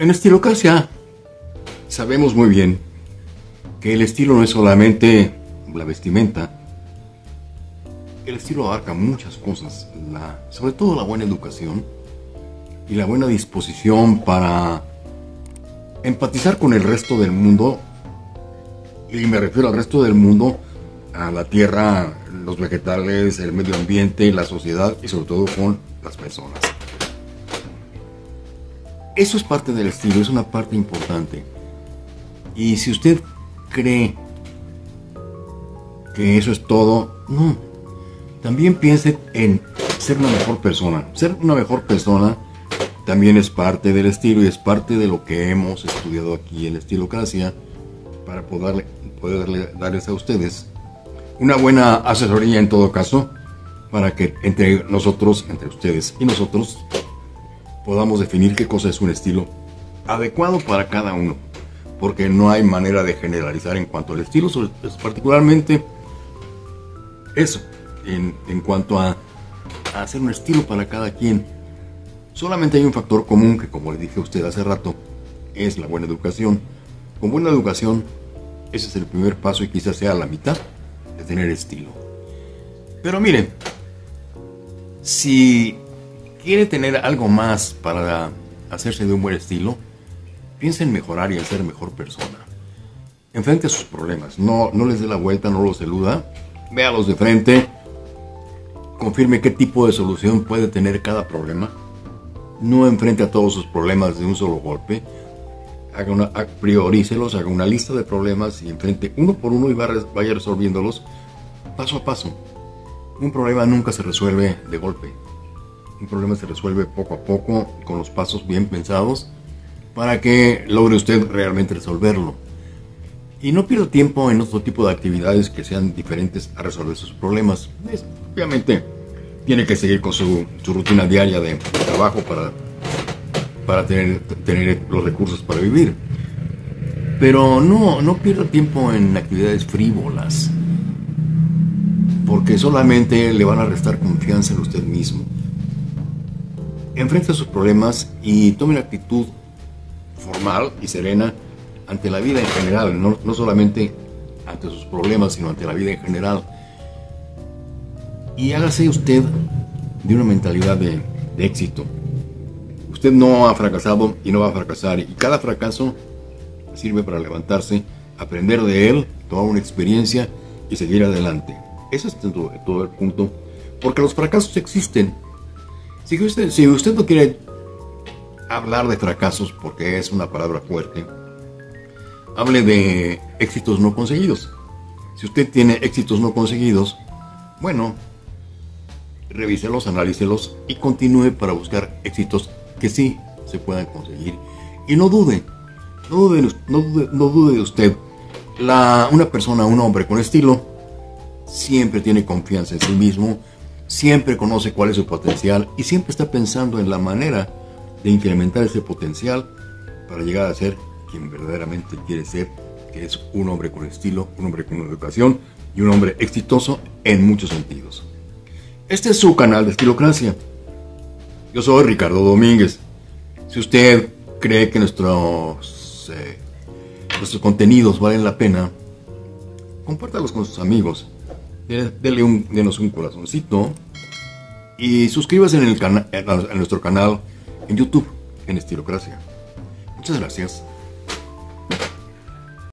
En Estilocracia sabemos muy bien que el estilo no es solamente la vestimenta. El estilo abarca muchas cosas, sobre todo la buena educación y la buena disposición para empatizar con el resto del mundo. Y me refiero al resto del mundo, a la tierra, los vegetales, el medio ambiente, la sociedad y sobre todo con las personas. Eso es parte del estilo, es una parte importante. Y si usted cree que eso es todo, no. También piense en ser una mejor persona. Ser una mejor persona también es parte del estilo y es parte de lo que hemos estudiado aquí en Estilocracia para poder darles a ustedes una buena asesoría, en todo caso, para que entre ustedes y nosotros, podamos definir qué cosa es un estilo adecuado para cada uno, porque no hay manera de generalizar en cuanto al estilo, particularmente eso, en cuanto a hacer un estilo para cada quien. Solamente hay un factor común que, como les dije a usted hace rato, es la buena educación. Con buena educación, ese es el primer paso y quizás sea la mitad de tener estilo. Pero miren, si quiere tener algo más para hacerse de un buen estilo, piensa en mejorar y en ser mejor persona. Enfrente a sus problemas, no les dé la vuelta, no los eluda, véalos de frente, confirme qué tipo de solución puede tener cada problema, no enfrente a todos sus problemas de un solo golpe, priorícelos, haga una lista de problemas y enfrente uno por uno y vaya resolviéndolos paso a paso. Un problema nunca se resuelve de golpe. Un problema se resuelve poco a poco, con los pasos bien pensados, para que logre usted realmente resolverlo. Y no pierda tiempo en otro tipo de actividades que sean diferentes a resolver sus problemas. Obviamente, tiene que seguir con su rutina diaria de trabajo para tener los recursos para vivir. Pero no pierda tiempo en actividades frívolas, porque solamente le van a restar confianza en usted mismo. Enfrente a sus problemas y tome una actitud formal y serena ante la vida en general, no solamente ante sus problemas, sino ante la vida en general. Y hágase usted de una mentalidad de éxito. Usted no ha fracasado y no va a fracasar, y cada fracaso sirve para levantarse, aprender de él, tomar una experiencia y seguir adelante. Eso es todo el punto, porque los fracasos existen. Si usted no quiere hablar de fracasos porque es una palabra fuerte, hable de éxitos no conseguidos. Si usted tiene éxitos no conseguidos, bueno, revíselos, analícelos y continúe para buscar éxitos que sí se puedan conseguir. Y no dude usted. Una persona, un hombre con estilo, siempre tiene confianza en sí mismo, siempre conoce cuál es su potencial y siempre está pensando en la manera de incrementar ese potencial para llegar a ser quien verdaderamente quiere ser, que es un hombre con estilo, un hombre con educación y un hombre exitoso en muchos sentidos. Este es su canal de Estilocracia. Yo soy Ricardo Domínguez. Si usted cree que nuestros contenidos valen la pena, compártalos con sus amigos. Denos un corazoncito y suscríbase en nuestro canal en YouTube, en Estilocracia. Muchas gracias.